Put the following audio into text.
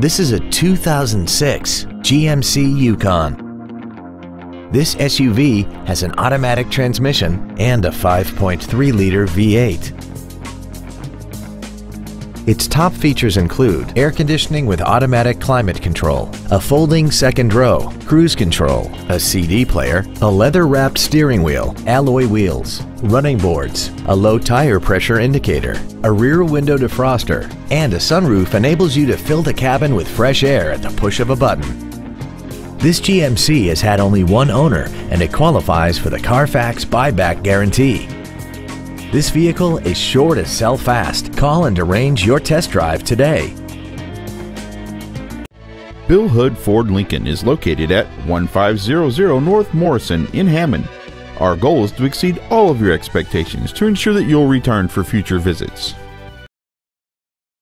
This is a 2006 GMC Yukon. This SUV has an automatic transmission and a 5.3-liter V8. Its top features include air conditioning with automatic climate control, a folding second row, cruise control, a CD player, a leather-wrapped steering wheel, alloy wheels, running boards, a low tire pressure indicator, a rear window defroster, and a sunroof enables you to fill the cabin with fresh air at the push of a button. This GMC has had only one owner and it qualifies for the Carfax buyback guarantee. This vehicle is sure to sell fast. Call and arrange your test drive today. Bill Hood Ford Lincoln is located at 1500 North Morrison in Hammond. Our goal is to exceed all of your expectations to ensure that you'll return for future visits.